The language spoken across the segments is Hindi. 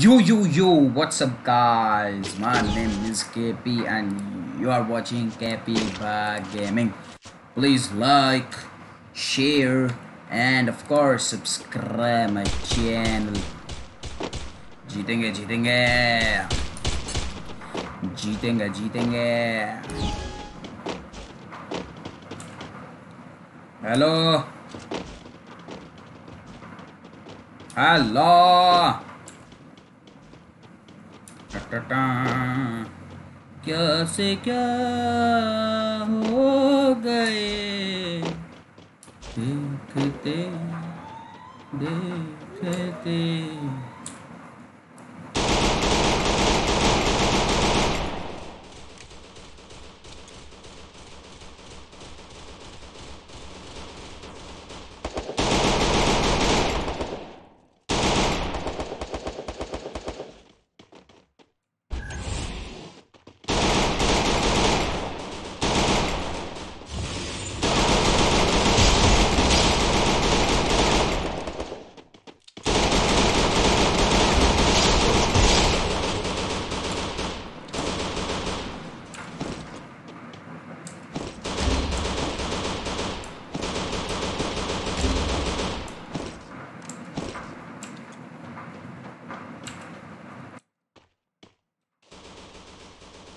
Yo, what's up guys, my name is KP and you are watching KPBHAI Gaming. Please like, share and of course subscribe my channel. Jeetenge. Hello. क्या से क्या हो गए देखते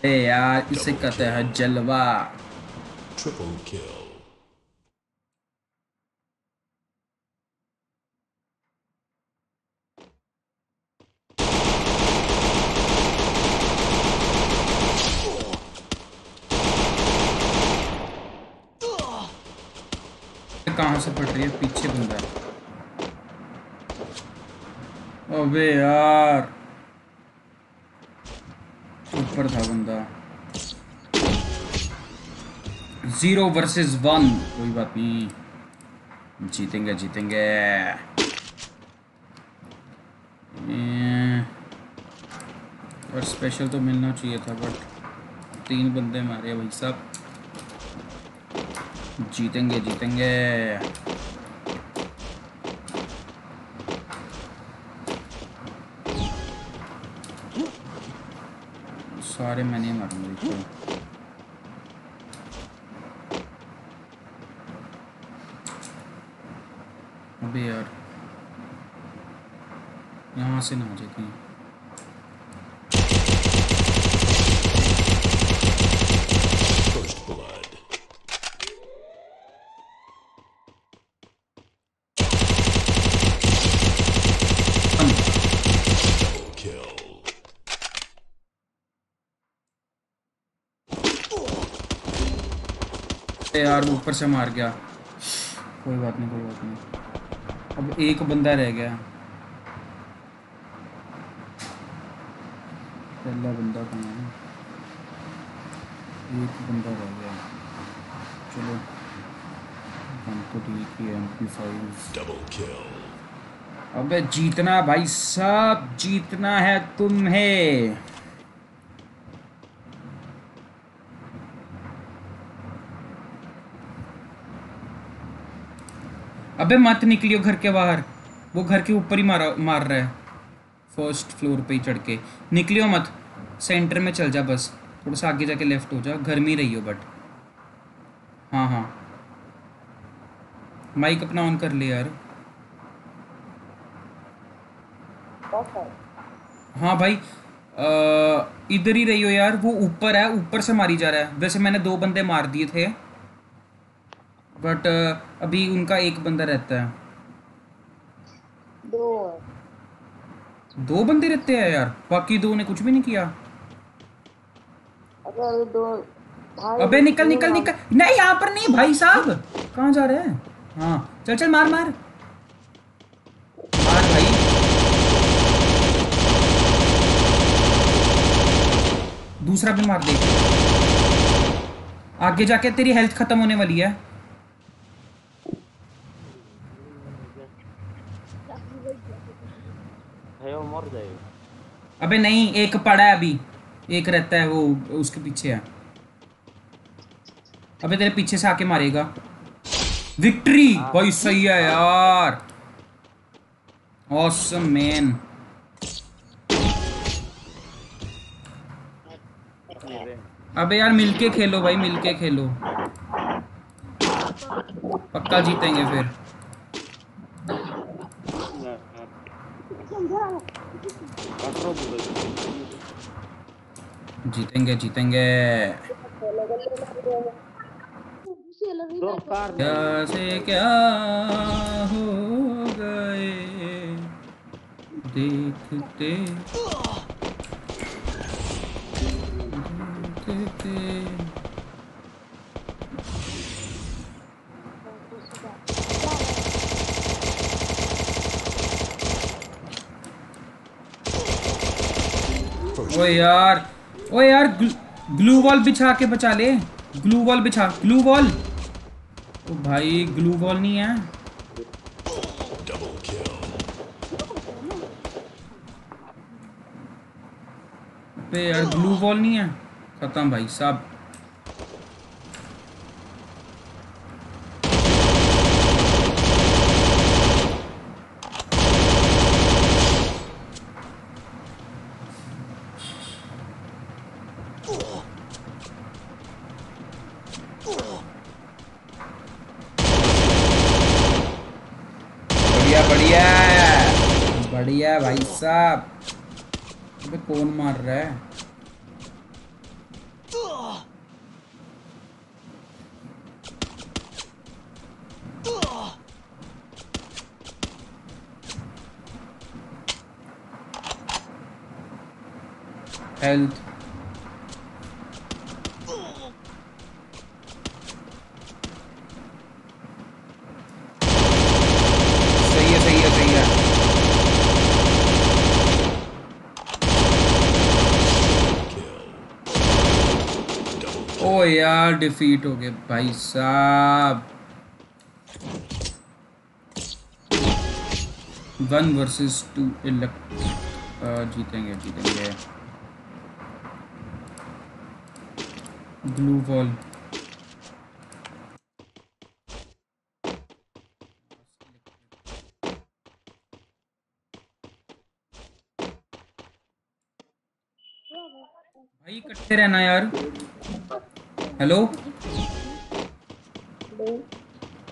Hey yaar, इसे कहते हैं जलवा. Triple kill. कहाँ से पड़ रही है? पीछे बंदा. अबे यार, ऊपर था बंदा. 0 vs 1, कोई बात नहीं, जीतेंगे. और स्पेशल तो मिलना चाहिए था, बट 3 बंदे मारे भाई साहब. जीतेंगे. सारे मैं नहीं मारूंगा. अबे यार, यहाँ से ना हो जाती है. यार ऊपर से मार गया, कोई बात नहीं. अब एक बंदा रह गया. पहला बंदा कहाँ है? एक बंदा रह गया. चलो हमको ठीक है. MP5. अबे जीतना भाई साहब, जीतना है तुम्हें. अबे मत निकलियो घर के बाहर. वो घर के ऊपर ही मार रहा है. फर्स्ट फ्लोर पे ही चढ़ के निकलियो मत, सेंटर में चल जा. बस थोड़ा सा आगे जाके लेफ्ट हो जा. घर में ही रहियो बट. हाँ, माइक अपना ऑन कर ले यार. हाँ भाई, इधर ही रहियो यार. वो ऊपर है, ऊपर से मारी जा रहा है. वैसे मैंने 2 बंदे मार दिए थे, बट अभी उनका एक बंदा रहता है. 2 बंदे रहते हैं यार. बाकी 2 ने कुछ भी नहीं किया. अगर 2 भाई. अबे निकल. नहीं, यहाँ पर नहीं भाई साहब. कहाँ जा रहे हैं? हाँ चल मार भाई. दूसरा भी मार दे. आगे जाके तेरी हेल्थ खत्म होने वाली है. अबे नहीं, एक पड़ा है अभी. एक रहता है, वो उसके पीछे है. अबे तेरे पीछे से आके मारेगा. विक्ट्री भाई, सही है यार. Awesome man. अबे यार मिलके खेलो भाई, मिलके खेलो, पक्का जीतेंगे फिर। जीतेंगे जीतेंगे क्या से क्या हो गए देखते ओए यार ग्लू वॉल बिछा के बचा ले, ग्लू वॉल बिछा, ग्लू वॉल। ओ भाई ग्लू वॉल नहीं है। अबे यार ग्लू वॉल नहीं है, खत्म भाई साहब। बढ़िया बढ़िया बढ़िया भाई साहब। अबे कौन मार रहा है? हेल्थ सही है सही है सही है। ओ यार डिफीट हो गए भाई साहब। 1 वर्सेस 2 जीतेंगे जीतेंगे। ग्लू वॉल भाई इकट्ठे रहना यार। हेलो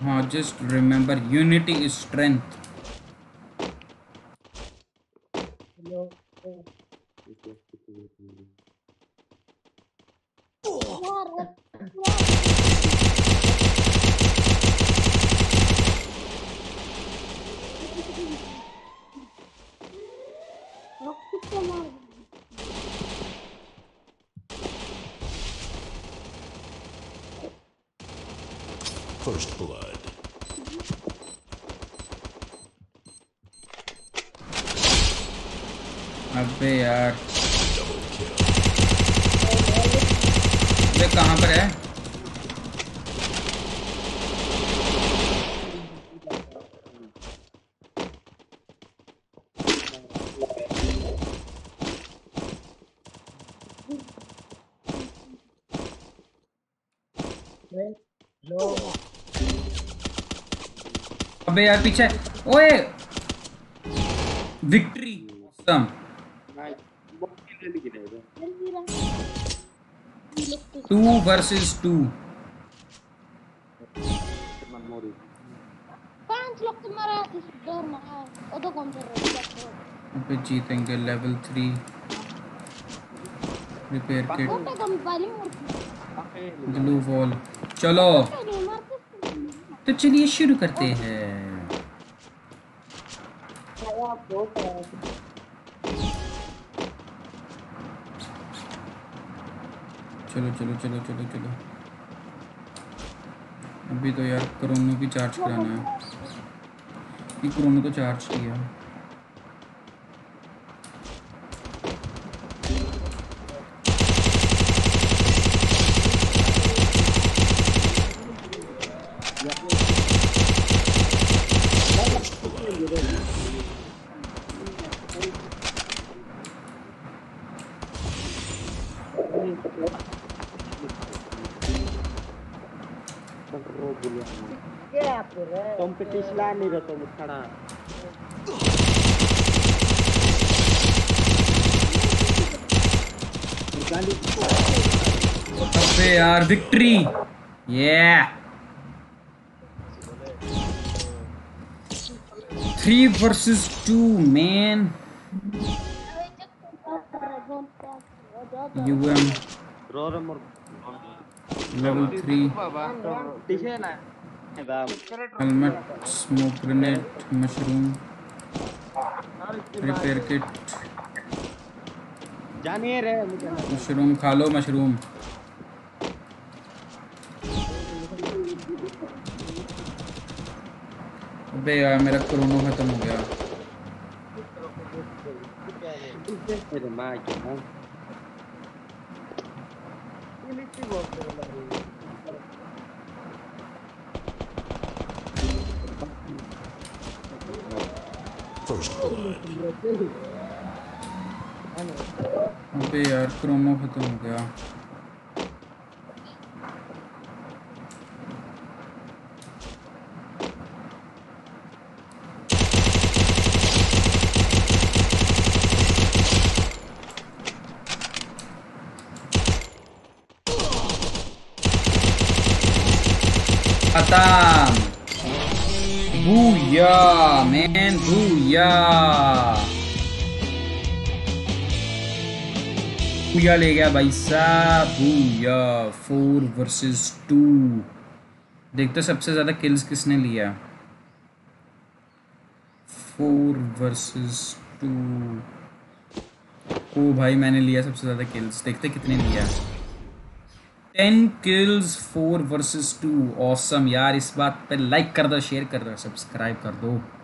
हाँ, just remember unity is strength. First blood. अबे यार ये कहाँ पर है? अबे यार पीछे। ओए विक्ट्री सम भाई 2 वर्सेस 2। 5 लोग तुम्हारा डोर मारा और तो कौन कर रहा है? अबे जीतेंगे। Level 3 repair kit, glue wall. चलो तो चलिए शुरू करते हैं। चलो चलो चलो चलो चलो। अभी तो यार क्रोनो भी चार्ज कराना है। ये क्रोनो तो चार्ज किया। नहीं रहता हूँ खड़ा। अबे यार विक्ट्री ये 3 versus 2 man. You win. Level 3. Helmet, smoke grenade, mushroom, repair kit. Mushroom, खा लो mushroom. अबे यार मेरा कोरोना खत्म हो गया। अबे यार कोरोना खत्म हो गया। Booyah, man, booyah. Booyah ले गया भाई साहब, booyah 4 versus 2. देखते सबसे ज्यादा kills किसने लिया? 4 versus 2. ओ भाई मैंने लिया सबसे ज्यादा kills. देखते कितने लिया? 10 kills 4 versus 2. Awesome यार, इस बात पे लाइक कर दो, शेयर कर दो, सब्सक्राइब कर दो.